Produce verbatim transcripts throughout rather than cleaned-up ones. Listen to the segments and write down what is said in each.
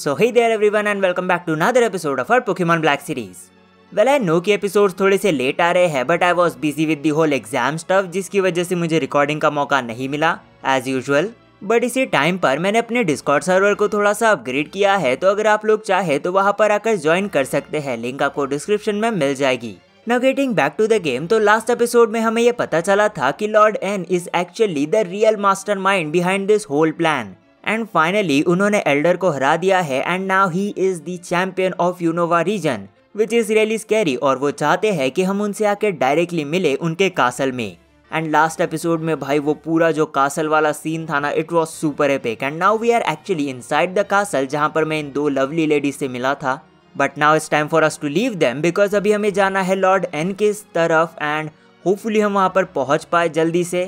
So hey there everyone and welcome back to another episode of our Pokemon Black series. Well I know कि episodes थोड़े से late आ रहे हैं but I was busy with the whole exam stuff जिसकी वजह से मुझे recording का मौका नहीं मिला as usual. बट इसी टाइम पर मैंने अपने डिस्कॉर्ड सर्वर को थोड़ा सा अपग्रेड किया है, तो अगर आप लोग चाहे तो वहाँ पर आकर ज्वाइन कर सकते हैं, लिंक आपको डिस्क्रिप्शन में मिल जाएगी। Now getting back to the game, तो लास्ट एपिसोड में हमें ये पता चला था कि Lord N is actually the real mastermind behind this whole plan and finally उन्होंने एल्डर को हरा दिया है and now he is the champion of Unova region which is really scary. और वो चाहते हैं कि हम उनसे आकर डायरेक्टली मिले उनके कासल में। एंड लास्ट एपिसोड में भाई वो पूरा जो कासल वाला सीन था ना, it was super epic and now we are actually inside the castle जहाँ पर मैं इन दो लवली लेडीज से मिला था। But now it's time for us to leave them because अभी हमें जाना है लॉर्ड एन के तरफ एंड होपफुली हम वहाँ पर पहुँच पाए जल्दी से।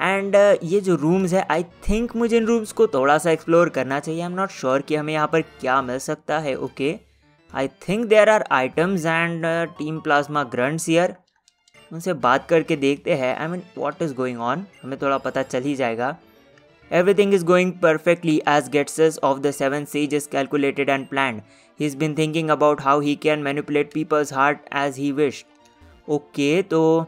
एंड uh, ये जो रूम्स है आई थिंक मुझे इन रूम्स को थोड़ा सा एक्सप्लोर करना चाहिए। आई एम नॉट श्योर कि हमें यहाँ पर क्या मिल सकता है। Okay I think there are items and team plasma grunts here. उनसे बात करके देखते हैं I mean what is going on, हमें थोड़ा पता चल ही जाएगा। Everything is going perfectly as Ghetsis of the seven says is calculated and planned. He is been thinking about how he can manipulate peoples heart as he wish. Okay तो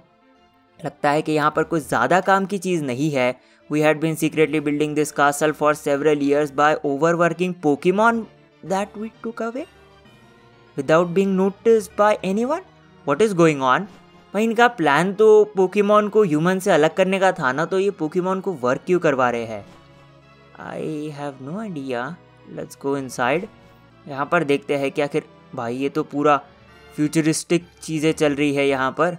लगता है कि यहाँ पर कुछ ज़्यादा काम की चीज़ नहीं है। We had been secretly building this castle for several years by overworking Pokemon that we took away without being notice by anyone. What is going on भाई, इनका प्लान तो पोकेमॉन को ह्यूमन से अलग करने का था ना, तो ये पोकेमॉन को वर्क क्यों करवा रहे हैं? I have no idea. Let's go inside, यहाँ पर देखते हैं कि आखिर भाई ये तो पूरा फ्यूचरिस्टिक चीज़ें चल रही है यहाँ पर।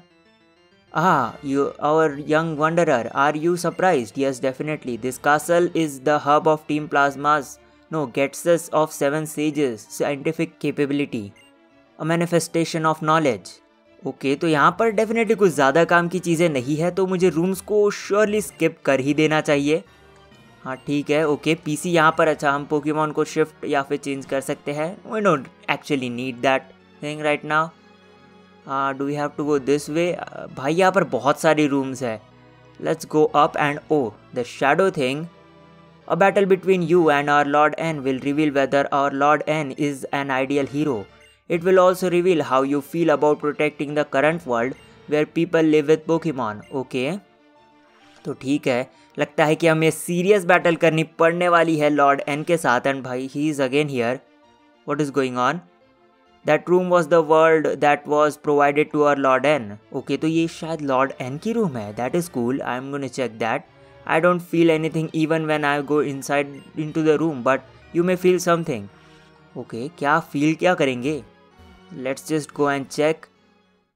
हाँ you our young wanderer, are you surprised? Yes definitely, this castle is the hub of team plasmas no Ghetsis of seven sages scientific capability a manifestation of knowledge. Okay okay, तो यहाँ पर डेफिनेटली कुछ ज़्यादा काम की चीज़ें नहीं है, तो मुझे रूम्स को श्योरली स्किप कर ही देना चाहिए। हाँ ठीक है ओके। पीसी यहाँ पर, अच्छा हम पोकेमॉन को शिफ्ट या फिर चेंज कर सकते हैं। We don't actually need that thing right now. Do we have to go this way? भाई यहाँ पर बहुत सारी रूम्स है। Let's go up and oh the shadow thing. A battle between you and our Lord N will reveal whether our Lord N is an ideal hero. It will also reveal how you feel about protecting the current world where people live with Pokemon. Okay, तो ठीक है, लगता है कि हमें serious battle करनी पड़ने वाली है लॉर्ड एन के साथ। एंड भाई he is again here. What is going on? That room was the world that was provided to our Lord N. Okay तो ये शायद लॉर्ड एन की रूम है। That is cool, I am gonna check that. I don't feel anything even when I go inside into the room, but you may feel something. Okay क्या feel क्या करेंगे? Let's just go and check.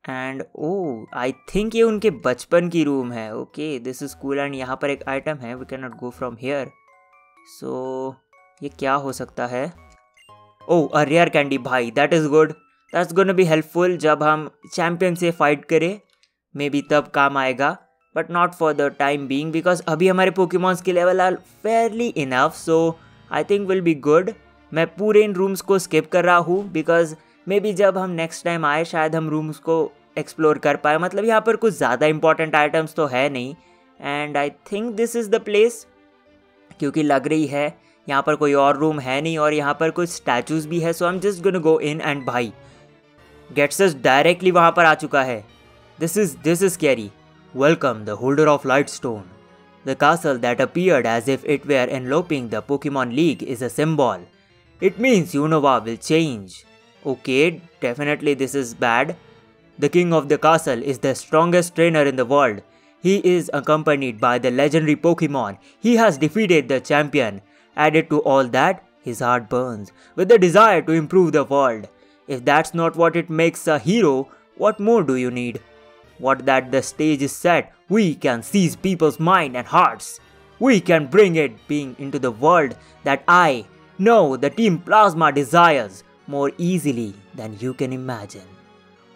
And oh I think ये उनके बचपन की room है। Okay this is cool. And यहाँ पर एक आइटम है, we can not go from here. So ये क्या हो सकता है? ओह अ रेयर कैंडी भाई, that is good, that's gonna be helpful जब हम चैम्पियन से फाइट करें, मे बी तब काम आएगा, but not for the time being because अभी हमारे पोकेमॉन्स के level are fairly enough, so I think will be good. मैं पूरे इन रूम्स को स्किप कर रहा हूँ बिकॉज मे बी जब हम नेक्स्ट टाइम आए शायद हम रूम्स को एक्सप्लोर कर पाए। मतलब यहाँ पर कुछ ज़्यादा इंपॉर्टेंट आइटम्स तो है नहीं। And I think this is the place, क्योंकि लग रही है यहाँ पर कोई और रूम है नहीं और यहाँ पर कुछ स्टैचूज भी है। So I am just gonna go in. And भाई गेट्सस डायरेक्टली वहाँ पर आ चुका है। This is this is scary. Welcome the holder of light stone, the castle that appeared as if it were enveloping the Pokemon league is a symbol. It means Unova will change. Okay, definitely this is bad. The king of the castle is the strongest trainer in the world. He is accompanied by the legendary Pokemon. He has defeated the champion. Added to all that, his heart burns with the desire to improve the world. If that's not what it makes a hero, what more do you need? What that the stage is set, we can seize people's mind and hearts. We can bring it being into the world that I know the Team Plasma desires. More easily than you can imagine.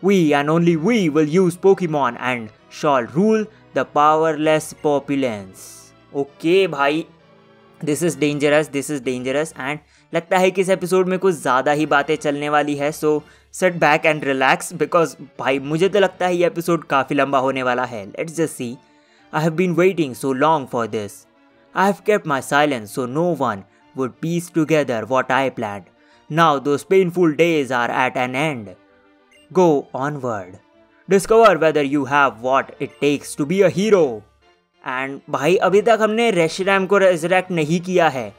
We and only we will use Pokemon and shall rule the powerless populace. Okay, भाई, this is dangerous. This is dangerous. And लगता है कि इस episode में कुछ ज़्यादा ही बातें चलने वाली है. So sit back and relax because भाई मुझे तो लगता है ये एपिसोड काफ़ी लंबा होने वाला है. Let's just see. I have been waiting so long for this. I have kept my silence so no one would piece together what I planned. Now those painful days are at an end. Go onward. Discover whether you have what it takes to be a hero. And भाई अभी तक हमने Reshiram को resurrect नहीं किया है.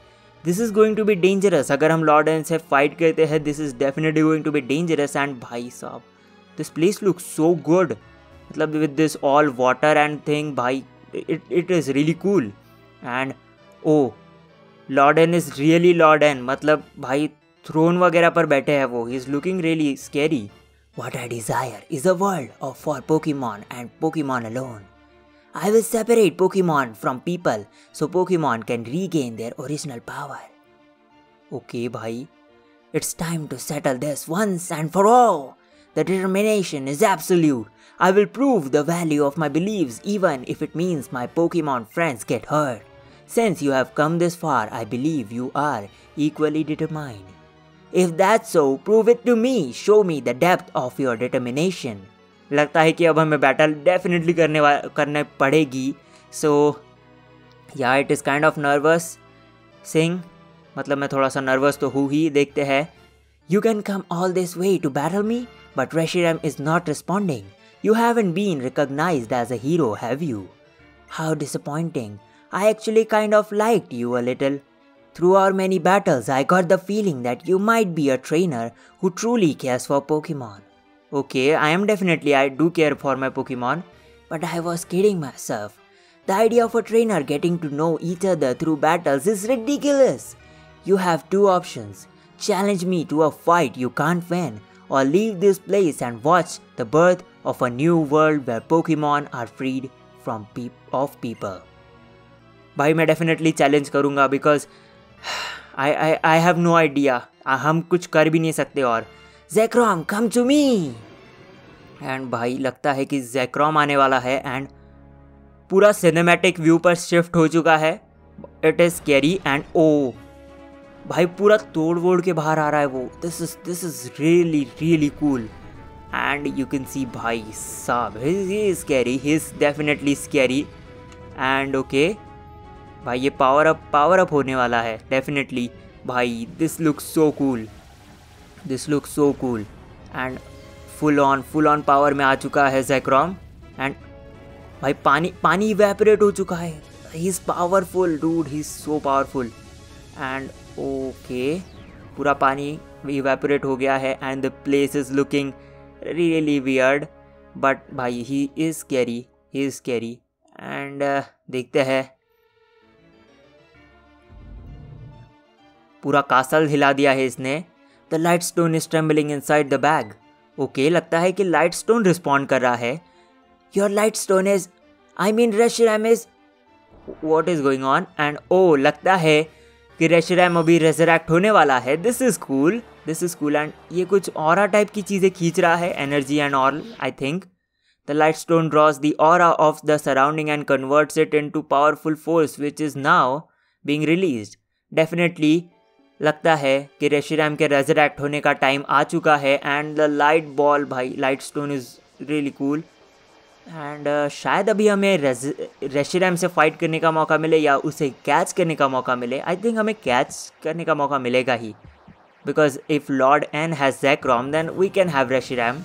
This is going to be dangerous. अगर हम लॉर्ड एन से फाइट करते हैं this is definitely going to be dangerous. And भाई साहब this place looks so good. मतलब with this all water and thing भाई it it is really cool. And oh Lord N is really Lord N. मतलब भाई throne वगैरह पर बैठे हैं वो. He is looking really scary. What I desire is a world of for Pokemon and Pokemon alone. I will separate Pokemon from people so Pokemon can regain their original power. Okay, bhai. It's time to settle this once and for all. The determination is absolute. I will prove the value of my beliefs even if it means my Pokemon friends get hurt. Since you have come this far, I believe you are equally determined. If that's so, prove it to me. Show me the depth of your determination. लगता है कि अब हमें battle definitely करने करने पड़ेगी. So या it is kind of nervous thing. मतलब मैं थोड़ा सा नर्वस तो हूँ ही. देखते हैं. You can come all this way to battle me but Reshiram is not responding. You haven't been recognised as a hero have you. How disappointing. I actually kind of liked you a little. Through our many battles, I got the feeling that you might be a trainer who truly cares for Pokemon. Okay, I am definitely, I do care for my Pokemon. But I was kidding myself. The idea of a trainer getting to know each other through battles is ridiculous. You have two options. Challenge me to a fight you can't win, or leave this place and watch the birth of a new world where Pokemon are freed from peop of people. भाई मैं definitely challenge करूँगा because I I I have no idea. हम कुछ कर भी नहीं सकते. और Zekrom come to me. And भाई लगता है कि Zekrom आने वाला है. एंड पूरा सिनेमैटिक व्यू पर शिफ्ट हो चुका है. It is scary. And oh भाई पूरा तोड़ वोड़ के बाहर आ रहा है वो. This is this is really really cool. And you can see भाई साहब he is scary. He is definitely scary. And okay भाई ये पावर अप पावर अप होने वाला है डेफिनेटली. भाई this looks so cool. This looks so cool. And full on full on power में आ चुका है Zekrom. एंड भाई पानी पानी इवेपरेट हो चुका है. He is powerful dude. He is so powerful. And okay पूरा पानी इवेपरेट हो गया है. And the place is looking really weird. But भाई he is scary. He is scary. And देखते हैं. पूरा कासल हिला दिया है इसने. The light stone is trembling inside the bag. Okay लगता है कि लाइट स्टोन रिस्पॉन्ड कर रहा है. Your light stone is I mean Reshiram is what is going on. And oh लगता है कि रेशिराम अभी रेजरेक्ट होने वाला है. This is cool. This is cool. And ये कुछ ऑरा टाइप की चीज़ें खींच रहा है. Energy and all I think. The light stone draws the aura of the surrounding and converts it into powerful force which is now being release. Definitely लगता है कि रेशिराम के रेजरेक्ट होने का टाइम आ चुका है. एंड द लाइट बॉल भाई light stone is really cool. And शायद अभी हमें रेशिराम से फाइट करने का मौका मिले या उसे कैच करने का मौका मिले. आई थिंक हमें कैच करने का मौका मिलेगा ही because if Lord N has Zekrom then we can have Reshiram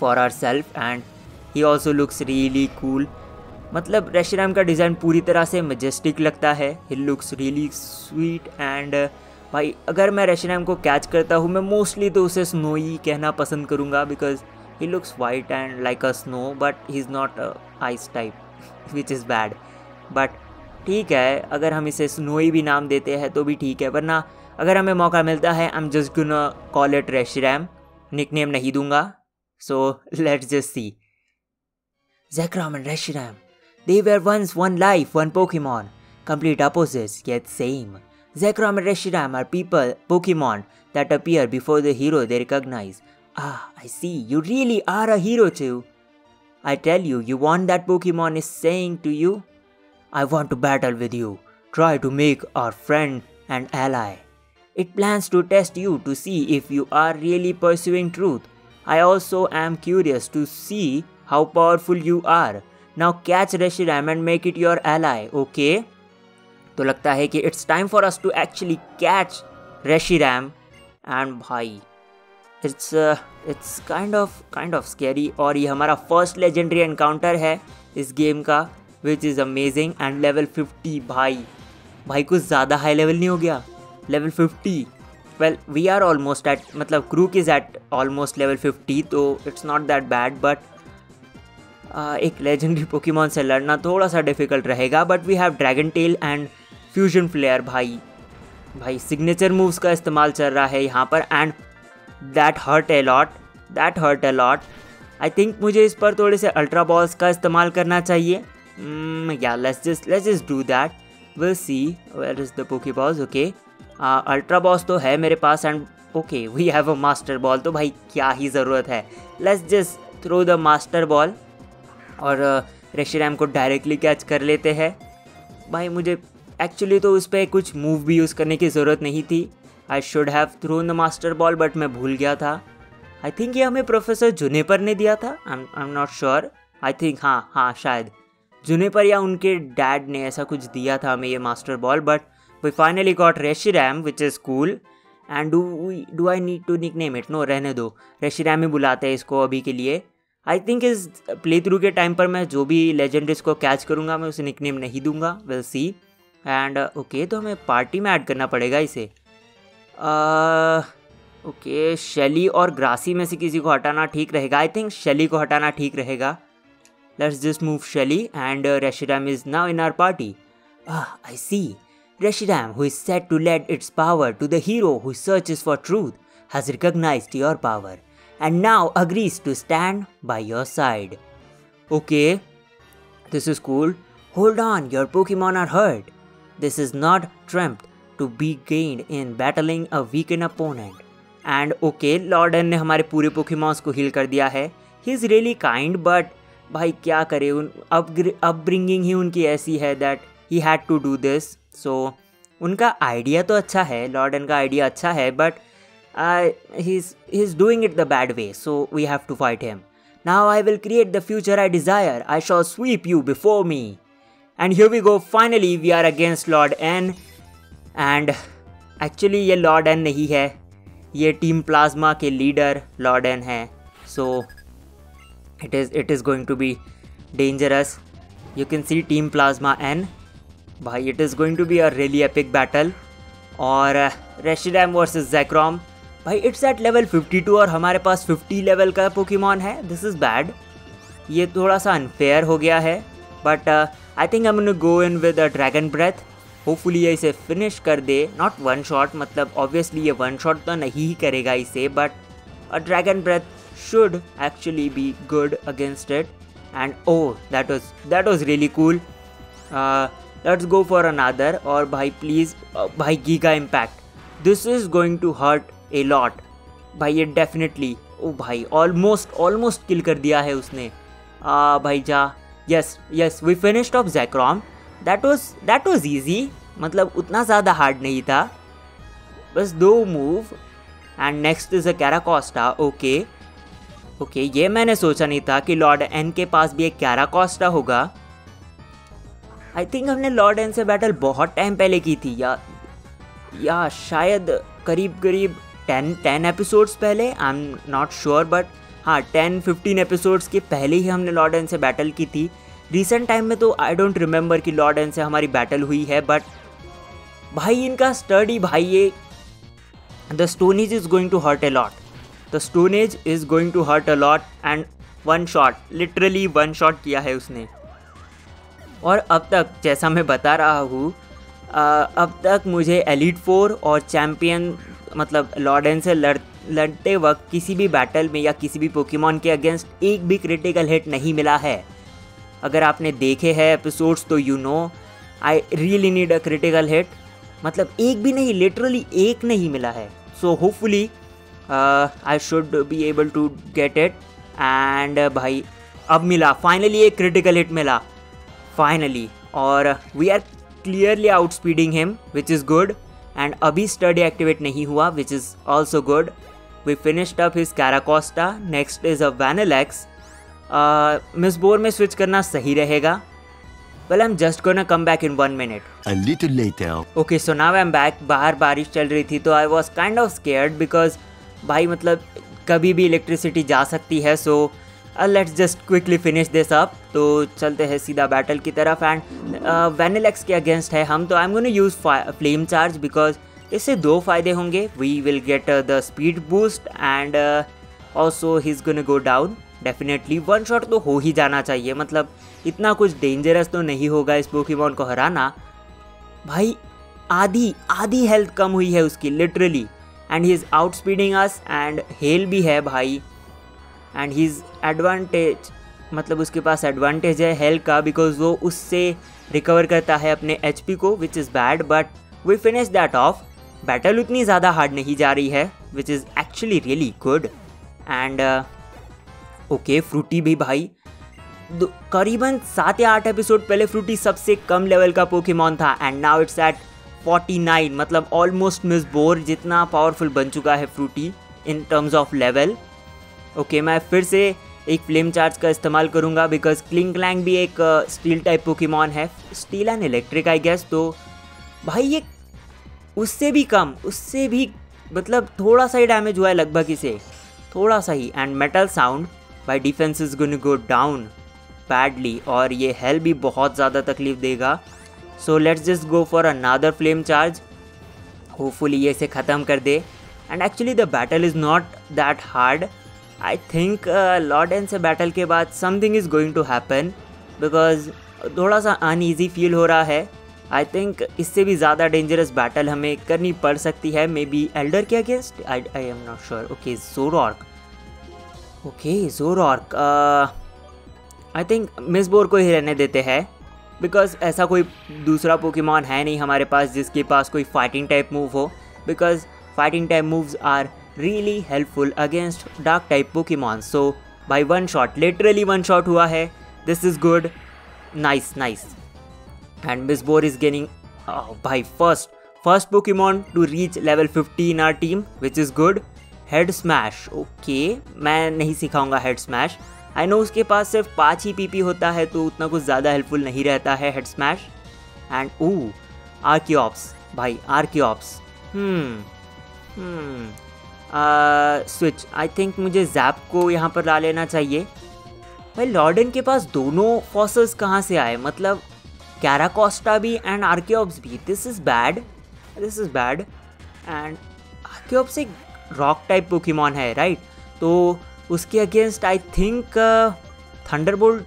for our self. And he also looks really cool. मतलब रेशिराम का डिज़ाइन पूरी तरह से मजेस्टिक लगता है. He looks really sweet. And भाई अगर मैं रेशिराम को कैच करता हूँ मैं मोस्टली तो उसे स्नोई कहना पसंद करूँगा because he looks white and like a snow but he is not ice type which is bad. But ठीक है अगर हम इसे स्नोई भी नाम देते हैं तो भी ठीक है. वरना अगर हमें मौका मिलता है I am just gonna call it Reshiram. Nickname नहीं दूंगा. So let's just see. Zekrom and Reshiram, they were once one life, one Pokemon, complete opposites yet same. Zekrom and Reshiram are people, Pokemon, that appear before the hero they recognize. Ah, I see, you really are a hero too. I tell you, you want that Pokemon is saying to you? I want to battle with you. Try to make our friend an ally. It plans to test you to see if you are really pursuing truth. I also am curious to see how powerful you are. Now catch Reshiram and make it your ally, okay? तो लगता है कि it's time for us to actually catch Reshiram and भाई it's it's kind of kind of scary. और ये हमारा first legendary encounter है इस गेम का which is amazing. And level fifty, भाई भाई कुछ ज़्यादा हाई लेवल नहीं हो गया level fifty? Well we are almost at, मतलब crew is at almost level fifty, तो it's not that bad. But एक लेजेंडरी पोकेमॉन से लड़ना थोड़ा सा डिफिकल्ट रहेगा। But we have dragon tail and fusion flare. भाई भाई सिग्नेचर मूव्स का इस्तेमाल चल रहा है यहाँ पर। And that hurt a lot, that hurt a lot. I think मुझे इस पर थोड़े से अल्ट्रा बॉल्स का इस्तेमाल करना चाहिए। या let's just let's just do that, will see where is the poke balls. Okay, ultra balls तो है मेरे पास। And okay we have a master ball, तो भाई क्या ही ज़रूरत है। Let's just throw the master ball और रेशिराम को डायरेक्टली कैच कर लेते हैं। भाई मुझे एक्चुअली तो उस पर कुछ मूव भी यूज़ करने की ज़रूरत नहीं थी। I should have thrown the master ball, but मैं भूल गया था। आई थिंक ये हमें प्रोफेसर जुनिपर ने दिया था, I am not sure. I think हाँ हाँ शायद जुनिपर या उनके डैड ने ऐसा कुछ दिया था हमें ये master ball. But we finally got Reshiram which is cool. And do do I need to nickname it? No, रहने दो, रेशिराम ही बुलाते हैं इसको अभी के लिए। आई थिंक इस प्ले थ्रू के टाइम पर मैं जो भी लेजेंडरीज को कैच करूँगा मैं उसे निकनेम नहीं दूंगा। Will see. एंड ओके, तो हमें पार्टी में ऐड करना पड़ेगा इसे। ओके, शेली और ग्रासी में से किसी को हटाना ठीक रहेगा। आई थिंक शेली को हटाना ठीक रहेगा। Let's just move Shelly and Reshiram is now in our party. I see Reshiram who is set to let its power to the hero who searches for truth has recognised your power and now agrees to stand by your side. Okay, this is cool. Hold on, your Pokemon are hurt. This is not triumph to be gained in battling a weakened opponent. And okay, Lord N ने हमारे पूरे Pokemons को heal कर दिया है. He is really kind, but भाई क्या करे, उन upbringing ही उनकी ऐसी है that he had to do this. So उनका idea तो अच्छा है, Lord N का idea अच्छा है, but Uh, he's he's doing it the bad way, so we have to fight him. Now I will create the future I desire. I shall sweep you before me. And here we go. Finally, we are against Lord N. And actually, ये Lord N नहीं है. ये Team Plasma के leader Lord N है. So it is it is going to be dangerous. You can see Team Plasma N. भाई it is going to be a really epic battle. और Reshiram versus Zekrom. भाई it's at level fifty two और हमारे पास fifty level का Pokemon है। This is bad, ये थोड़ा सा अनफेयर हो गया है। But I think I am going to go in with a dragon breath. Hopefully ये इसे फिनिश कर दे, नॉट वन शॉट, मतलब ऑब्वियसली ये वन शॉट तो नहीं ही करेगा इसे, but a dragon breath should actually be good against it. And O that was that was really cool. Let's go for another. और भाई प्लीज़, भाई giga impact, this is going to hurt a lot. भाई ये definitely, ओ भाई almost almost किल कर दिया है उसने। आ भाई जा, yes yes we finished off Zekrom। That was that was easy, मतलब उतना ज़्यादा हार्ड नहीं था, बस दो move. And next is a Caracosta। Okay okay, ये मैंने सोचा नहीं था कि Lord N के पास भी एक Caracosta होगा। आई थिंक हमने Lord N से बैटल बहुत टाइम पहले की थी, या या शायद करीब करीब टेन टेन एपिसोड्स पहले, I am not sure. But हाँ, टेन फिफ्टीन एपिसोड्स के पहले ही हमने Lord N से बैटल की थी। रिसेंट टाइम में तो आई डोंट रिमेम्बर कि Lord N से हमारी बैटल हुई है। बट भाई इनका स्टडी, भाई ये the stone edge is going to hurt a lot, the stone edge is going to hurt a lot. And one shot, literally one shot किया है उसने। और अब तक जैसा मैं बता रहा हूँ, अब तक मुझे एलिट फोर और चैम्पियन, मतलब Lord N से लड़ लड़ते वक्त किसी भी बैटल में या किसी भी पोकेमॉन के अगेंस्ट एक भी क्रिटिकल हिट नहीं मिला है। अगर आपने देखे हैं एपिसोड्स तो you know I really need a critical hit, मतलब एक भी नहीं, लिटरली एक नहीं मिला है। So hopefully I should be able to get it. And भाई अब मिला, फाइनली एक क्रिटिकल हिट मिला फाइनली। और we are clearly out speeding him which is good. And अभी स्टडी एक्टिवेट नहीं हुआ which is also good. We finished up his Caracosta। Next is a Vanillex। मिसबोर में स्विच करना सही रहेगा। Well, I'm just gonna come back in one minute. A little later. Okay, so now I'm back. बाहर बारिश चल रही थी तो I was kind of scared because भाई मतलब कभी भी इलेक्ट्रिसिटी जा सकती है. So let's just quickly finish this up. तो चलते हैं सीधा बैटल की तरफ एंड वेनिलेक्स के अगेंस्ट है हम. तो I'm gonna use flame charge because इससे दो फायदे होंगे. We will get uh, the speed boost and uh, also he's gonna go down. Definitely one shot तो हो ही जाना चाहिए. मतलब इतना कुछ डेंजरस तो नहीं होगा इस पोकेमॉन को हराना. भाई आधी आधी हेल्थ कम हुई है उसकी literally and he is outspeeding us and hail भी है भाई एंड ही इज़ एडवांटेज. मतलब उसके पास एडवांटेज है हेल का बिकॉज वो उससे रिकवर करता है अपने एच पी को which is bad but we finish that off. Battle उतनी ज़्यादा हार्ड नहीं जा रही है which is actually really good and okay okay, Fruity भी भाई करीबन सात या आठ एपिसोड पहले फ्रूटी सबसे कम लेवल का पोकेमॉन था and now it's at forty nine. मतलब ऑलमोस्ट मिस बोर जितना पावरफुल बन चुका है Fruity in terms of level. Okay मैं फिर से एक फ्लेम चार्ज का इस्तेमाल करूंगा बिकॉज क्लिंग क्लैंग भी एक स्टील टाइप पोकेमॉन है. Steel and electric I guess. तो भाई ये उससे भी कम उससे भी मतलब थोड़ा सा ही डैमेज हुआ है लगभग इसे थोड़ा सा ही. एंड मेटल साउंड भाई defence is going to go down badly और ये हेल भी बहुत ज़्यादा तकलीफ देगा. So let's just go for another flame charge. Hopefully ये इसे ख़त्म कर दे. And actually the battle is not that hard. I think Lord N से बैटल के बाद something is going to happen because थोड़ा सा अनईजी फील हो रहा है. आई थिंक इससे भी ज़्यादा डेंजरस बैटल हमें करनी पड़ सकती है. मे बी एल्डर के against I I am not sure. Okay Zoroark. Okay Zoroark I think Miss bore को ही रहने देते हैं बिकॉज ऐसा कोई दूसरा पोकेमॉन है नहीं हमारे पास जिसके पास कोई फाइटिंग टाइप मूव हो because fighting type moves are really helpful against dark type Pokemon. So by one shot literally one shot हुआ है. This is good. Nice nice. And Miss Bore is gaining भाई first first Pokemon to reach level fifty in our team which is good. Head smash. Okay मैं नहीं सिखाऊंगा head smash. I know उसके पास सिर्फ पाँच ही PP होता है तो उतना कुछ ज़्यादा हेल्पफुल नहीं रहता है head smash. And oh Archeops भाई Archeops hmm switch. I think मुझे जैप को यहाँ पर ला लेना चाहिए. भाई लॉर्ड एन के पास दोनों फॉसल्स कहाँ से आए. मतलब कैराकोस्टा भी एंड आर्कियोप्स भी. This is bad this is bad. And Archeops एक रॉक टाइप पोकेमॉन है राइट. तो उसके अगेंस्ट आई थिंक थंडरबोल्ट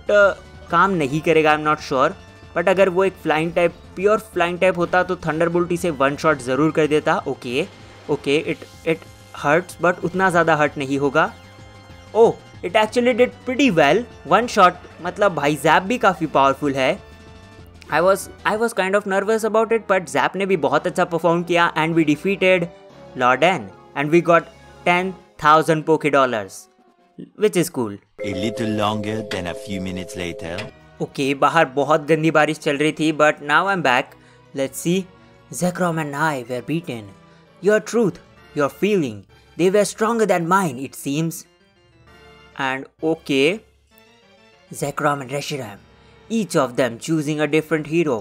काम नहीं करेगा. I am not sure but अगर वो एक flying type pure flying type होता तो थंडरबोल्ट इसे वन शॉट ज़रूर कर देता. Okay okay it it hurts but उतना ज़्यादा हर्ट नहीं होगा. Oh it actually did pretty well one shot. मतलब भाई जैप भी काफ़ी पावरफुल है. I was I was kind of nervous about it but Zap ने भी बहुत अच्छा परफॉर्म किया and we defeated Lord N. And we got ten thousand Poké Dollars, which is cool. A little longer than a few minutes later. Okay, बाहर बहुत गंदी बारिश चल रही थी, but now I'm back. Let's see. Zekrom and I were beaten. Your truth, your feeling, they were stronger than mine, it seems. And okay, Zekrom and Reshiram, each of them choosing a different hero.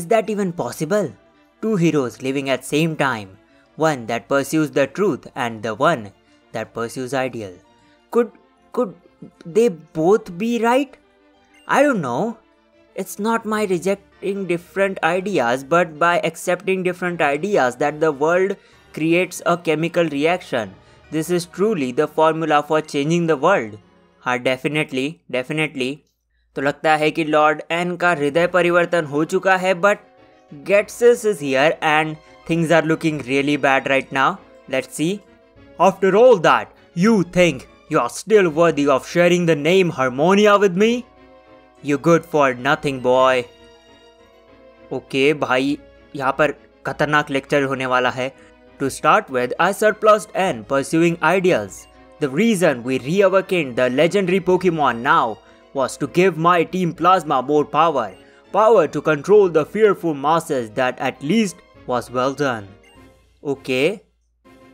Is that even possible? Two heroes living at same time. One that pursues the truth and the one that pursues ideal. Could could they both be right? I don't know. It's not my rejecting different ideas, but by accepting different ideas that the world creates a chemical reaction. This is truly the formula for changing the world. हाँ definitely, definitely. तो लगता है कि Lord N का हृदय परिवर्तन हो चुका है, but Ghetsis is here and things are looking really bad right now. Let's see. After all that, you think you are still worthy of sharing the name Harmonia with me? You're good for nothing, boy. Okay, भाई यहाँ पर खतरनाक lecture होने वाला है. To start with, I surpassed N pursuing ideals. The reason we reawakened the legendary Pokemon now was to give my team Plasma more power. Power to control the fearful masses. That at least was well done. Okay,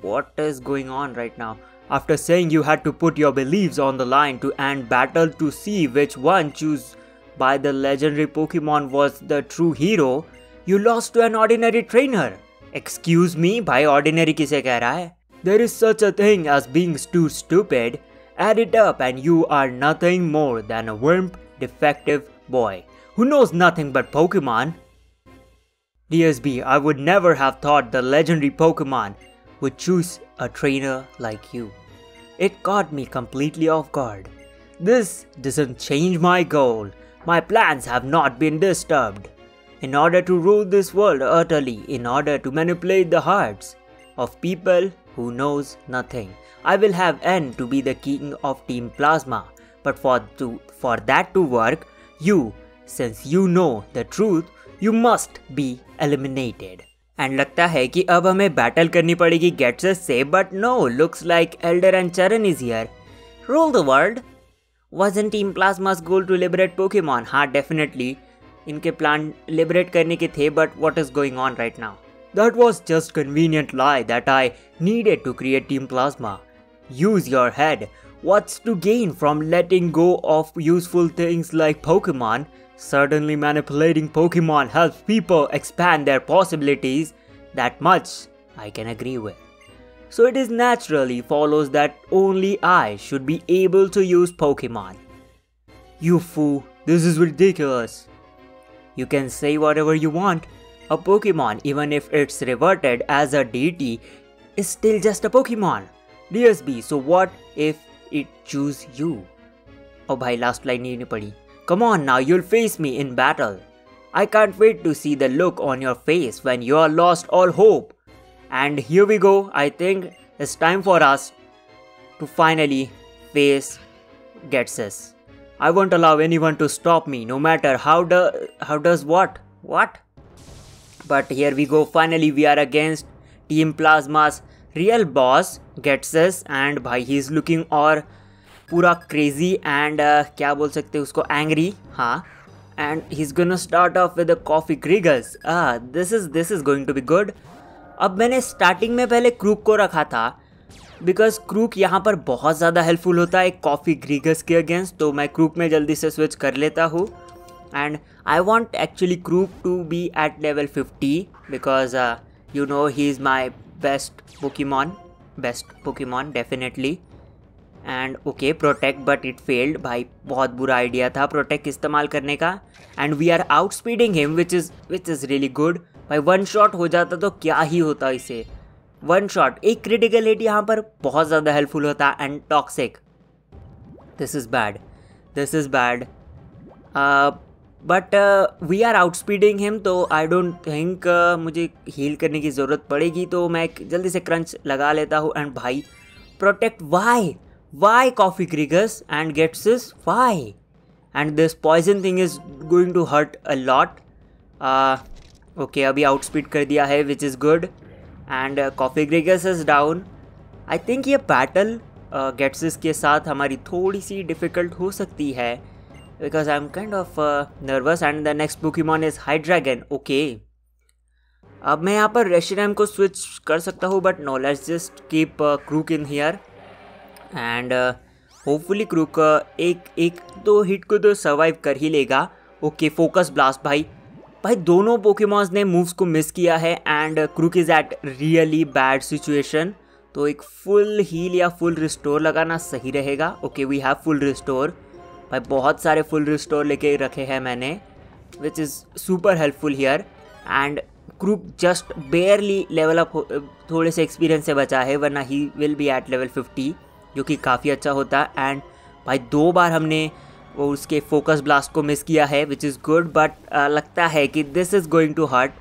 what is going on right now? After saying you had to put your beliefs on the line to end battle to see which one choose by the legendary Pokemon was the true hero, you lost to an ordinary trainer. Excuse me, bhai ordinary किसे कह रहा है? There is such a thing as being too stupid. Add it up and you are nothing more than a wimp, defective boy who knows nothing but Pokemon. D S B, I would never have thought the legendary Pokemon would choose a trainer like you. It caught me completely off guard. This doesn't change my goal. My plans have not been disturbed. In order to rule this world utterly, in order to manipulate the hearts of people who knows nothing, I will have N to be the king of Team Plasma. But for, to, for that to work, you, since you know the truth, you must be eliminated. And लगता है कि अब हमें battle करनी पड़ेगी Ghetsis से, but no, looks like Alder and Cheren is here. Rule the world wasn't team Plasma's goal to liberate Pokemon. हाँ, definitely इनके प्लान लिबरेट करने के थे, but what is going on right now. That was just convenient lie that I needed to create team Plasma. Use your head. What's to gain from letting go of useful things like Pokemon? Certainly manipulating Pokemon helps people expand their possibilities, that much I can agree with. So it is naturally follows that only I should be able to use Pokemon. You fool, this is ridiculous. You can say whatever you want. A Pokemon, even if it's reverted as a deity, is still just a Pokemon. D S B, so what if it choose you? Oh bhai, last line nahi padi. Come on now, you'll face me in battle. I can't wait to see the look on your face when you're lost all hope. And here we go, I think it's time for us to finally face Ghetsis. I won't allow anyone to stop me, no matter how do, how does what, what? But here we go, finally we are against Team Plasma's real boss, Ghetsis, and bhai, he's looking or पूरा crazy and क्या बोल सकते हैं उसको, angry. हाँ, and he is gonna start off with a Cofagrigus. This is this is going to be good. अब मैंने starting में पहले क्रूक को रखा था बिकॉज क्रूक यहाँ पर बहुत ज़्यादा हेल्पफुल होता है कॉफ़ी क्रिगर्स के अगेंस्ट, तो मैं क्रूक में जल्दी से स्विच कर लेता हूँ. And I want actually crook to be at level fifty because you know he is my best Pokemon, best Pokemon definitely. And okay protect, but it failed. भाई बहुत बुरा आइडिया था प्रोटेक्ट इस्तेमाल करने का. And we are out speeding him which is which is really good. भाई one shot हो जाता तो क्या ही होता इसे. वन शॉट, एक क्रिटिकल हिट यहाँ पर बहुत ज़्यादा हेल्पफुल होता. And toxic, this is bad, this is bad. But we are out speeding him, तो आई डोंट थिंक मुझे हील करने की ज़रूरत पड़ेगी, तो मैं जल्दी से क्रंच लगा लेता हूँ. एंड भाई protect, why Why Coffee Kriegers and Ghetsis? Why? And this poison thing is going to hurt a lot. Uh, okay, अभी outspeed कर दिया है, which is good. And uh, Coffee Kriegers is down. I think ये battle uh, Ghetsis के साथ हमारी थोड़ी सी difficult हो सकती है because I'm kind of uh, nervous. And the next Pokemon is Hydreigon. Okay. अब मैं यहाँ पर Reshiram को switch कर सकता हूँ, but no, let's just keep uh, Crook in here. And hopefully crook एक एक दो हिट को तो सर्वाइव कर ही लेगा. Okay focus blast. भाई भाई दोनों पोकेमॉन्स ने मूव्स को मिस किया है. And crook is at really bad situation, तो एक फुल हील या फुल रिस्टोर लगाना सही रहेगा. Okay we have full restore. भाई बहुत सारे फुल रिस्टोर लेके रखे हैं मैंने, which is super helpful here. And crook just barely level up, थोड़े से एक्सपीरियंस से बचा है, वरना he will be at level fifty, जो कि काफ़ी अच्छा होता. एंड भाई दो बार हमने वो उसके फोकस ब्लास्ट को मिस किया है, विच इज़ गुड. बट लगता है कि this is going to hurt.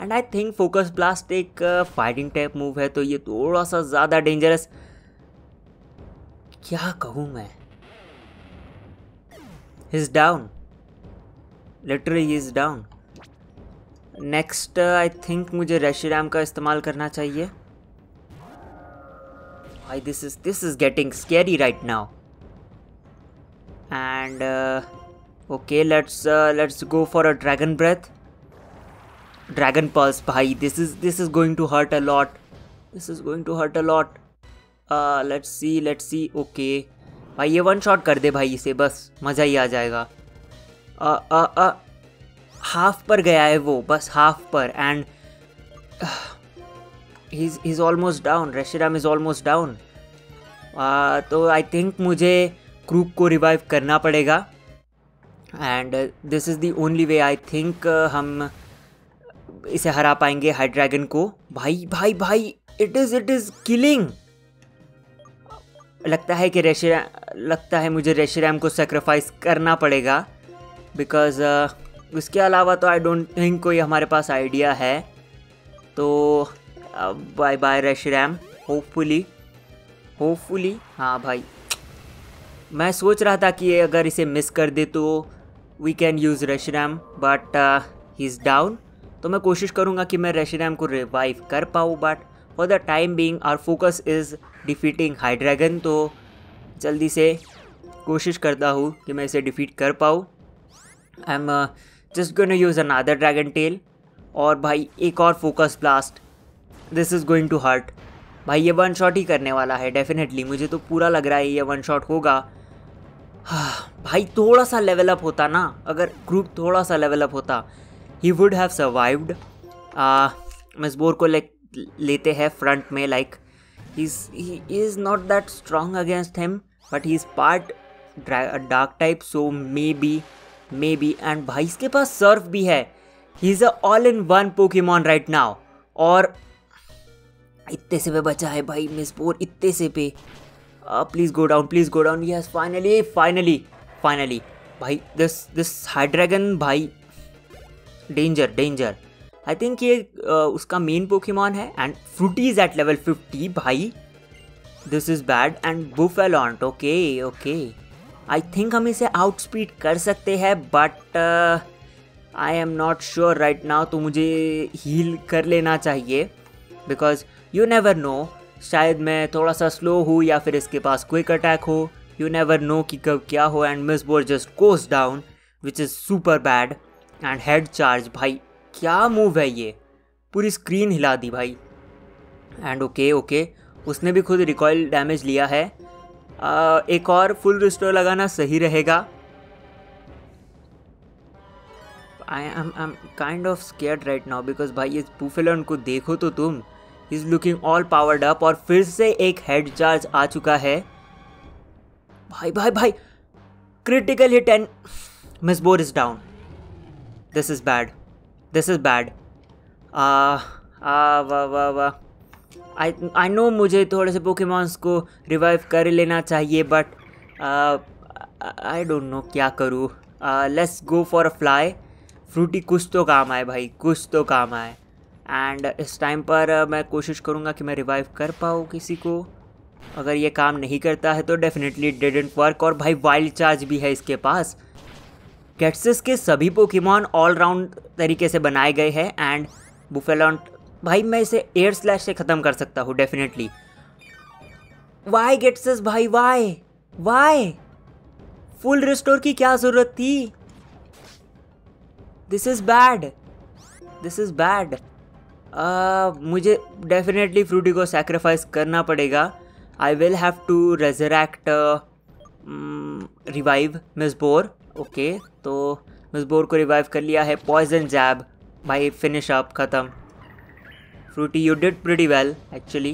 And I think focus blast एक फाइटिंग टाइप मूव है, तो ये थोड़ा सा ज़्यादा डेंजरस. क्या कहूँ मैं, is down, literally is down. Next I think मुझे रेशिराम का इस्तेमाल करना चाहिए. I, this is this is getting scary right now. And uh, okay, let's uh, let's go for a dragon breath, dragon pulse. Bhai, this is this is going to hurt a lot. This is going to hurt a lot. Uh, let's see, let's see. Okay, bhai, ये one shot कर दे भाई इसे, बस मज़ा ही आ जाएगा. आ, आ, आ, half पर गया है वो, बस हाफ पर। And he's he's almost down, Reshiram is almost down। तो आई थिंक मुझे क्रूक को रिवाइव करना पड़ेगा and this is the only way. I think हम इसे हरा पाएंगे, हाइड ड्रैगन को। भाई भाई भाई, it is it is killing. लगता है कि रेशिरा लगता है मुझे रेशिराम को सेक्रीफाइस करना पड़ेगा बिकॉज uh, उसके अलावा तो आई डोंट थिंक कोई हमारे पास आइडिया है। तो bye bye Reshiram, hopefully hopefully. हाँ भाई, मैं सोच रहा था कि अगर इसे मिस कर दे तो we can use Reshiram, but he is down. तो मैं कोशिश करूँगा कि मैं रेशिराम को रिवाइव कर पाऊँ, but for the time being our focus is defeating Hydreigon. तो जल्दी से कोशिश करता हूँ कि मैं इसे डिफीट कर पाऊँ। I am just going to use another dragon tail. और भाई एक और focus blast, this is going to hurt. भाई ये वन शॉट ही करने वाला है डेफिनेटली, मुझे तो पूरा लग रहा है ये वन शॉट होगा। हाँ, भाई थोड़ा सा लेवल अप होता ना, अगर ग्रुप थोड़ा सा लेवल अप होता ही वुड हैव सर्वाइव्ड। मिसबोर को ले, लेते हैं फ्रंट में। Like he is not that strong against him but he is part dark type, so maybe maybe. And भाई इसके पास सर्फ भी है, he is a all in one Pokemon right now. और इतने से पे बचा है भाई मिसबोर, इतने से पे। Please go down, please go down. Yes, finally finally finally. भाई दिस दिस हाई ड्रैगन, भाई डेंजर डेंजर। आई थिंक ये uh, उसका मेन पोकेमॉन है। And Frooti is at level fifty. भाई this is bad. And Bouffalant, okay okay. I think हम इसे outspeed कर सकते हैं but I am not sure right now. तो मुझे हील कर लेना चाहिए बिकॉज यू नेवर नो, शायद मैं थोड़ा सा स्लो हूँ या फिर इसके पास क्विक अटैक हो, यू नेवर नो कि कब क्या हो। And मिसबोर just goes down which is super bad. And head charge, भाई क्या मूव है ये, पूरी स्क्रीन हिला दी भाई। एंड ओके ओके, उसने भी खुद रिकॉइल डैमेज लिया है। आ, एक और फुल रिस्टोर लगाना सही रहेगा। I am I am kind of scared right now because भाई इस बुफेलॉन को देखो तो तुम, is looking all powered up. और फिर से एक हेड चार्ज आ चुका है। भाई भाई भाई, critical hit and Miss Bore is down. This is bad, this is bad. वाह वाह वाह। आई आई नो मुझे थोड़े से पोकेमॉन्स को रिवाइव कर लेना चाहिए बट आई डोंट नो क्या करूँ। Let's go for a fly. Frooti कुछ तो काम आए भाई, कुछ तो काम आए। एंड इस टाइम पर मैं कोशिश करूँगा कि मैं रिवाइव कर पाऊँ किसी को। अगर ये काम नहीं करता है तो डेफिनेटली डिडंट वर्क। और भाई वाइल्ड चार्ज भी है इसके पास। गेट्सिस के सभी पोकेमॉन ऑलराउंड तरीके से बनाए गए हैं। एंड बुफेलॉन्ट, भाई मैं इसे एयर स्लैश से ख़त्म कर सकता हूँ डेफिनेटली। वाई गेट्सिस भाई, वाई वाई, फुल रिस्टोर की क्या ज़रूरत थी। This is bad, this is bad. Uh, मुझे डेफिनेटली फ्रूटी को सैक्रिफाइस करना पड़ेगा। I will have to resurrect revive मिसबोर। Okay, तो मिसबोर को रिवाइव कर लिया है। पॉइजन जैब, भाई फिनिश अप, ख़त्म। Frooti you did pretty well actually.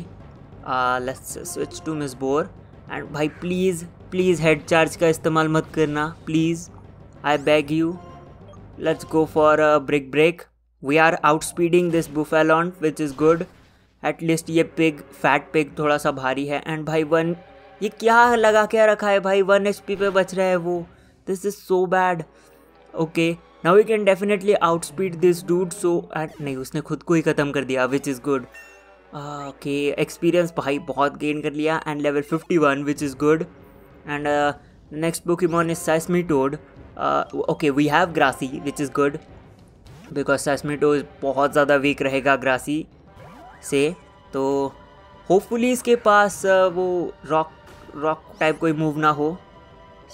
Let's switch to मिसबोर। And भाई प्लीज़ प्लीज़ हेड चार्ज का इस्तेमाल मत करना, please I beg you. Let's go for a break break. We are out speeding this Bouffalant which is good. At least ये pig, fat pig थोड़ा सा भारी है। एंड भाई वन, ये क्या लगा क्या रखा है भाई, वन एच पी पे बच रहा है वो। This is so bad. Okay, now we can definitely outspeed this dude. So and नहीं, उसने खुद को ही ख़त्म कर दिया विच इज़ गुड। ओके, एक्सपीरियंस भाई बहुत गेन कर लिया। And level fifty one which is good. And next Pokemon is Seismitoad. Okay, we have grassy which is good because Seismitoad बहुत ज़्यादा वीक रहेगा ग्रासी से। तो होपफुली इसके पास वो रॉक रॉक टाइप कोई मूव ना हो।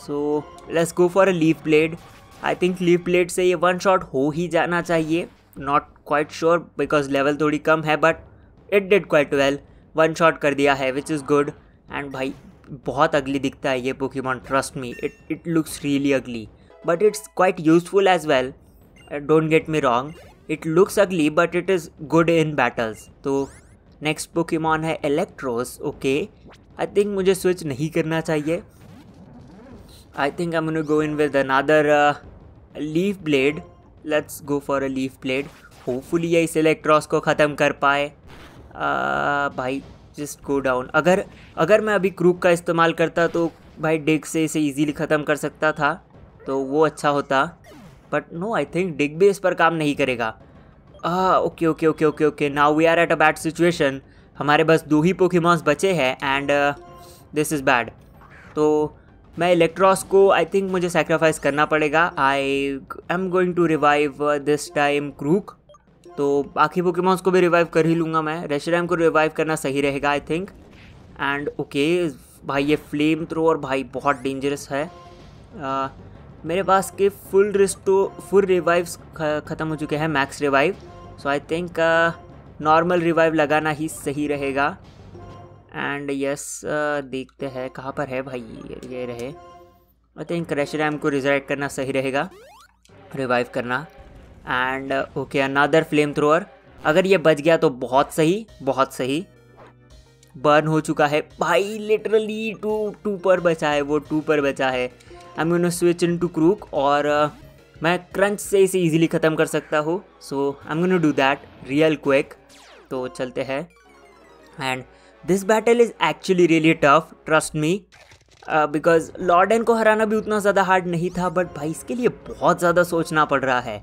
So let's go for a leaf blade. I think leaf blade से ये वन शॉट हो ही जाना चाहिए। Not quite sure because level थोड़ी कम है but it did quite well. One shot कर दिया है विच इज़ गुड। एंड भाई बहुत अगली दिखता है ये Pokemon, trust me, it it looks really ugly. but it's quite useful as well. Uh, don't get me wrong. It looks ugly but it is good in battles. तो next Pokemon है Eelektross. Okay I think मुझे switch नहीं करना चाहिए. I think I am gonna go in with another leaf blade. Let's go for a leaf blade. Hopefully ये इस इलेक्ट्रोस को ख़त्म कर पाए. uh, भाई जस्ट गो डाउन. अगर अगर मैं अभी क्रूक का इस्तेमाल करता तो भाई डिग से इसे इजीली ख़त्म कर सकता था, तो वो अच्छा होता. But no, I think dig भी इस पर काम नहीं करेगा. Okay okay okay okay okay now we are at a bad situation. हमारे बस दो ही पोकेमॉन्स बचे हैं एंड दिस इज़ बैड. तो मैं इलेक्ट्रोस को आई थिंक मुझे सैक्रिफाइस करना पड़ेगा. I am going to revive this time Krook. तो बाकी पोकेमॉन्स को भी रिवाइव कर ही लूँगा मैं. रेशिराम को रिवाइव करना सही रहेगा आई थिंक. एंड ओके भाई ये फ्लेम थ्रोअर भाई बहुत डेंजरस है. uh, मेरे पास के फुल रिस्टो फुल रिवाइव्स ख़त्म हो चुके हैं, max revive. So I think normal revive लगाना ही सही रहेगा. एंड यस yes, uh, देखते हैं कहाँ पर है भाई. ये रहे. आई थिंक रेशिराम को रिजरेक्ट करना सही रहेगा, रिवाइव करना. And okay another flame thrower. अगर ये बच गया तो बहुत सही, बहुत सही. बर्न हो चुका है भाई. लिटरली टू टू पर बचा है, वो टू पर बचा है. I am gonna switch in to crook और uh, मैं क्रंच से इसे इजीली ख़त्म कर सकता हूँ. So I am gonna do that real quick. तो चलते हैं. And this battle is actually really tough, trust me, because Lord N को हराना भी उतना ज़्यादा हार्ड नहीं था, बट भाई इसके लिए बहुत ज़्यादा सोचना पड़ रहा है.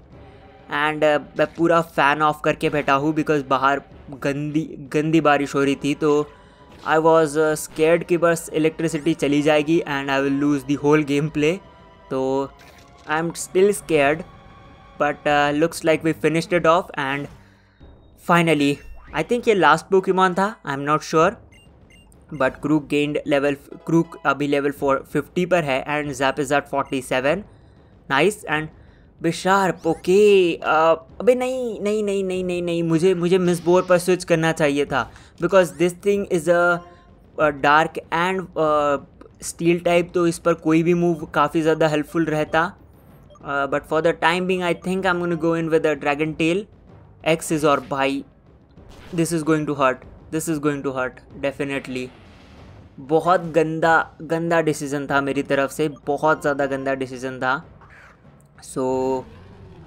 एंड uh, मैं पूरा फ़ैन ऑफ करके बैठा हूँ बिकॉज बाहर गंदी गंदी बारिश हो रही थी. तो आई वॉज स्केयर्ड कि बस इलेक्ट्रिसिटी चली जाएगी and I will lose the whole game play. तो I am still scared but looks like we finished it off and finally. I think ये लास्ट पोकेमॉन था, I am not sure. But Krook gained level. Krook अभी level four fifty पर है and Zap is at forty seven. Nice. And Bisharp. Okay अबे नहीं नहीं नहीं नहीं नहीं नहीं मुझे मुझे मिस बोर पर स्विच करना चाहिए था because this thing is a dark and steel type. तो इस पर कोई भी मूव काफ़ी ज़्यादा हेल्पफुल रहता. But for the time being I think I am gonna go in with a dragon tail x is. और भाई this is going to hurt, this is going to hurt definitely. बहुत गंदा गंदा decision था मेरी तरफ से, बहुत ज़्यादा गंदा डिसीज़न था. सो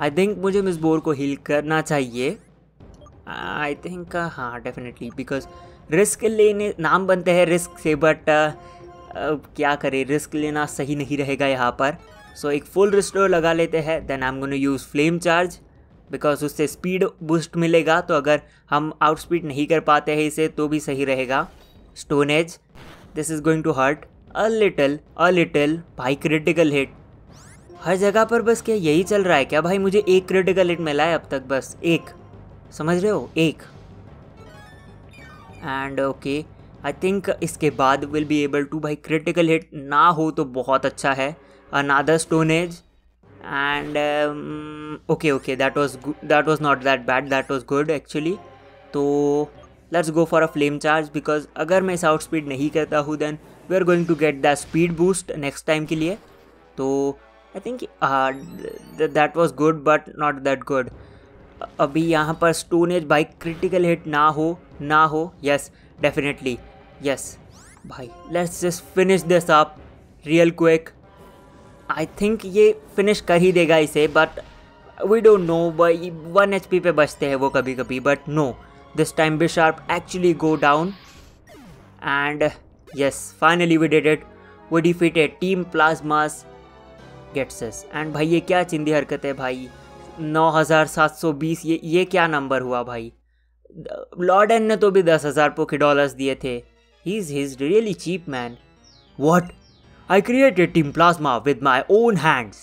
आई थिंक मुझे मिस बोर को हील करना चाहिए. आई थिंक हाँ डेफिनेटली बिकॉज रिस्क लेने नाम बनते हैं रिस्क से, बट क्या करें, रिस्क लेना सही नहीं रहेगा यहाँ पर. सो so, एक फुल रिस्टोर लगा लेते हैं. Then I am gonna use flame charge because उससे स्पीड बूस्ट मिलेगा. तो अगर हम आउट स्पीड नहीं कर पाते हैं इसे तो भी सही रहेगा. Stone edge. This is going to hurt a little a little. भाई क्रिटिकल हिट हर जगह पर. बस क्या यही चल रहा है क्या भाई? मुझे एक क्रिटिकल हिट मिला है अब तक, बस एक, समझ रहे हो, एक. एंड ओके आई थिंक इसके बाद विल बी एबल टू. भाई क्रिटिकल हिट ना हो तो बहुत अच्छा है. Another stone edge. And okay okay that was that was not that bad, that was good actually. तो let's go for a flame charge because अगर मैं इस आउट स्पीड नहीं करता हूँ then we are going to get that speed boost next time के लिए. तो I think that was good but not that good. अभी यहाँ पर स्टोन एज. भाई क्रिटिकल हिट ना हो ना हो. Yes definitely yes. भाई let's just finish this up real quick. I think ये फिनिश कर ही देगा इसे, बट वी डोंट नो. भाई वन एच पी पे बचते हैं वो कभी कभी, but no this time Bisharp actually go down. And yes finally we did it. We defeated team Plasma's Ghetsis. And भाई ये क्या चिंदी हरकत है भाई. नौ हज़ार सात सौ बीस ये ये क्या नंबर हुआ भाई. लॉर्ड एन ने तो भी दस हज़ार पोके डॉलर्स दिए थे. He is he's really cheap man. What? I created team Plasma with my own hands.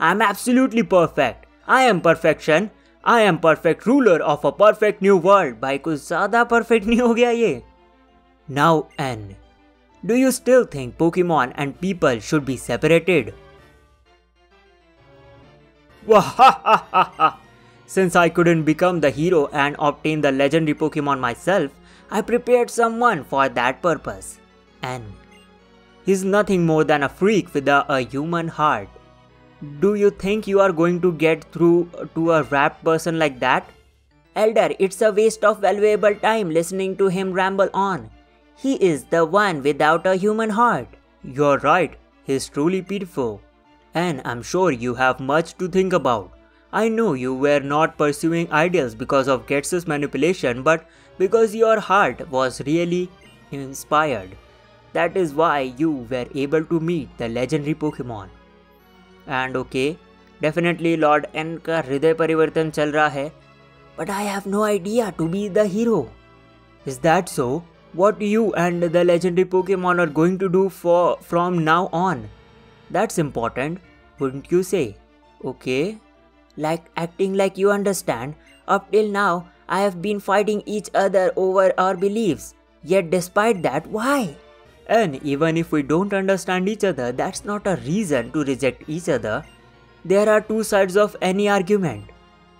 I am absolutely perfect. I am perfection. I am perfect ruler of a perfect new world. भाई कुछ ज़्यादा perfect नहीं हो गया ये? Now N, do you still think Pokemon and people should be separated? Wahahaha! Since I couldn't become the hero and obtain the legendary Pokemon myself, I prepared someone for that purpose. N. He's nothing more than a freak with a, a human heart. Do you think you are going to get through to a rapt person like that? Elder, it's a waste of valuable time listening to him ramble on. He is the one without a human heart. You're right, he's truly pitiful. And I'm sure you have much to think about. I know you were not pursuing ideals because of Ghetsis' manipulation, but because your heart was really inspired. That is why you were able to meet the legendary Pokemon. And okay, definitely Lord N का हृदय परिवर्तन चल रहा है. But I have no idea to be the hero. Is that so? What you and the legendary Pokemon are going to do for from now on? That's important, wouldn't you say? Okay. Like acting like you understand. Up till now, I have been fighting each other over our beliefs. Yet despite that, why? And even if we don't understand each other, that's not a reason to reject each other. There are two sides of any argument.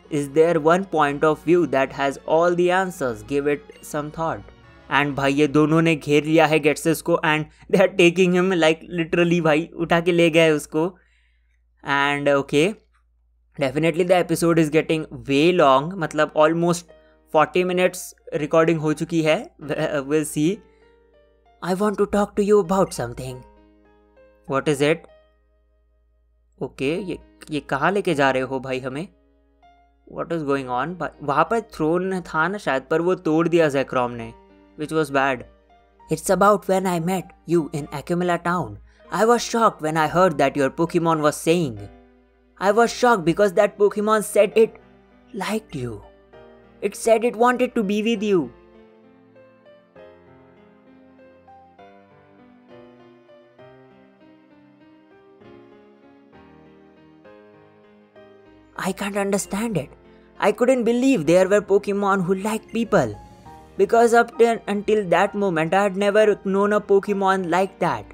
Is there one point of view that has all the answers? Give it some thought. And भाई ये दोनों ने घेर लिया है Ghetsis को and they are taking him like literally भाई उठा के ले गए उसको. And okay, definitely the episode is getting way long. मतलब almost forty minutes recording हो चुकी है. We'll see. I want to talk to you about something. What is it? Okay, ये ये कहाँ लेके जा रहे हो भाई हमें? What is going on? वहाँ पर थ्रोन था ना शायद, पर वो तोड़ दिया Zekrom ने, which was bad. It's about when I met you in Accumula town. I was shocked when I heard that your Pokemon was saying. I was shocked because that Pokemon said it liked you. It said it wanted to be with you. I can't understand it. I couldn't believe there were Pokemon who liked people. Because up to, until that moment, I had never known a Pokemon like that.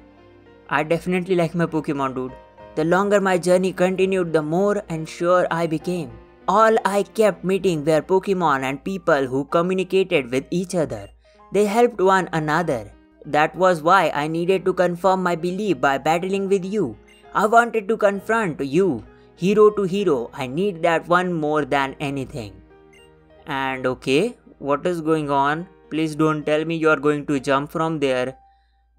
I definitely like my Pokemon, dude. The longer my journey continued, the more and sure I became. All I kept meeting were Pokemon and people who communicated with each other. They helped one another. That was why I needed to confirm my belief by battling with you. I wanted to confront you. Hero to hero, I need that one more than anything. And okay, what is going on? Please don't tell me you are going to jump from there.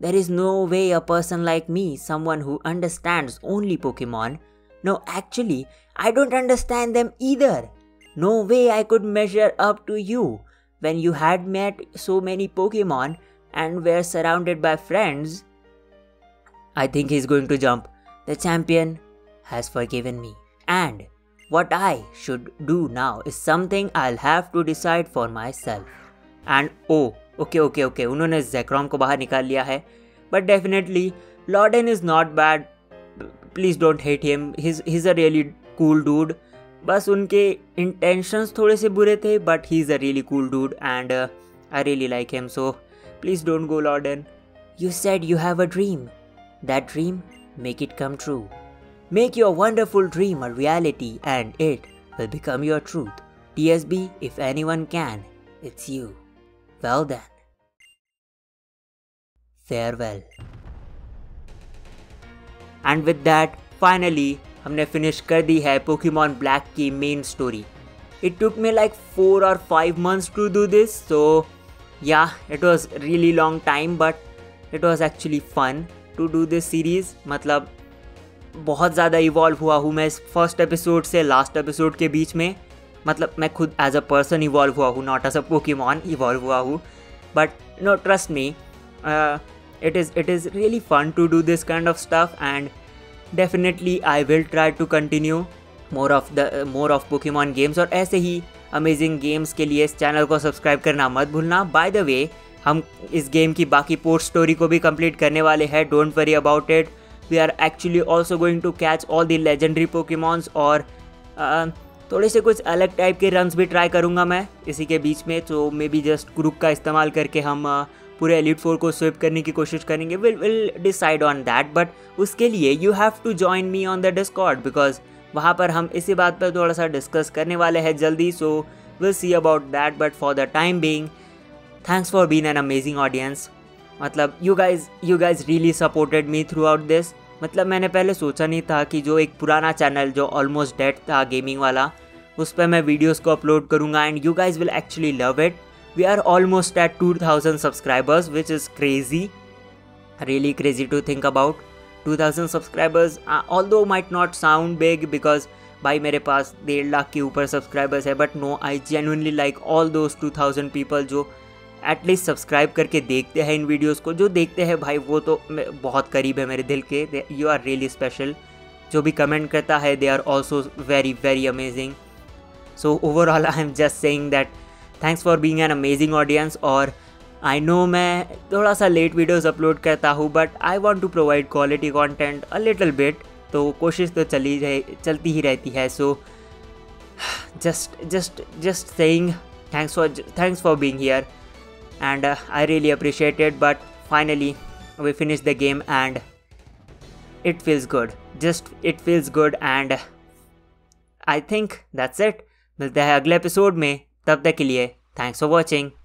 There is no way a person like me, someone who understands only Pokemon. No, actually, I don't understand them either. No way I could measure up to you. When you had met so many Pokemon and were surrounded by friends. I think he's going to jump. The champion has forgiven me, and what I should do now is something I'll have to decide for myself. And oh, okay, okay, okay, उन्होंने Zekrom को बाहर निकाल लिया है, but definitely Lord N is not bad. Please don't hate him. He's he's a really cool dude. बस उनके intentions थोड़े से बुरे थे, but he's a really cool dude, and uh, I really like him. So please don't go, Lord N. You said you have a dream. That dream, make it come true. Make your wonderful dream a reality and it will become your truth. T S B, if anyone can, it's you. Well then. Farewell. And with that, finally, हमने finish कर दी है Pokemon Black की main story. It took me like four or five months to do this, so yeah, it was really long time, but it was actually fun to do this series. मतलब बहुत ज़्यादा evolve हुआ हूँ मैं इस first episode से last episode के बीच में. मतलब मैं खुद एज अ पर्सन इवॉल्व हुआ हूँ, not as a Pokemon evolve हुआ हूँ. But no, trust me, it is it is really fun to do this kind of stuff, and definitely I will try to continue more of the more of Pokemon games. और ऐसे ही amazing games के लिए इस channel को subscribe करना मत भूलना. By the way, हम इस गेम की बाकी पोर्ट स्टोरी को भी कंप्लीट करने वाले हैं. Don't worry about it. We are actually also going to catch all the legendary Pokemons, और uh, थोड़े से कुछ अलग टाइप के रन्स भी ट्राई करूँगा मैं इसी के बीच में. तो मे बी जस्ट क्रूक का इस्तेमाल करके हम uh, पूरे एलिट फोर को स्विप करने की कोशिश करेंगे. Will will decide on that, but उसके लिए you have to join me on the Discord, because वहाँ पर हम इसी बात पर थोड़ा सा डिस्कस करने वाले हैं जल्दी. So will see about that, but for the time being, thanks for being an amazing audience. मतलब you guys you guys really supported me throughout this. मतलब मैंने पहले सोचा नहीं था कि जो एक पुराना चैनल जो ऑलमोस्ट डेड था गेमिंग वाला, उस पर मैं वीडियोस को अपलोड करूँगा and you guys will actually love it. We are almost at two thousand subscribers which is crazy, really crazy to think about two thousand subscribers. Although might not sound big because भाई मेरे पास डेढ़ लाख के ऊपर subscribers है, but no I genuinely like all those two thousand people जो at least subscribe करके देखते हैं इन वीडियोस को। जो देखते हैं भाई वो तो बहुत करीब है मेरे दिल के, यू आर रियली स्पेशल। जो भी कमेंट करता है they are also very very amazing. So overall I am just saying that thanks for being an amazing audience. और आई नो मैं थोड़ा सा लेट वीडियोज़ अपलोड करता हूँ but I want to provide quality content a little bit, तो कोशिश तो चली चलती ही रहती है। So just just just saying thanks for thanks for being here and uh, I really appreciate it, but finally we finished the game and it feels good, just it feels good and I think that's it। मिलते हैं अगले episode में, तब तक के लिए thanks for watching।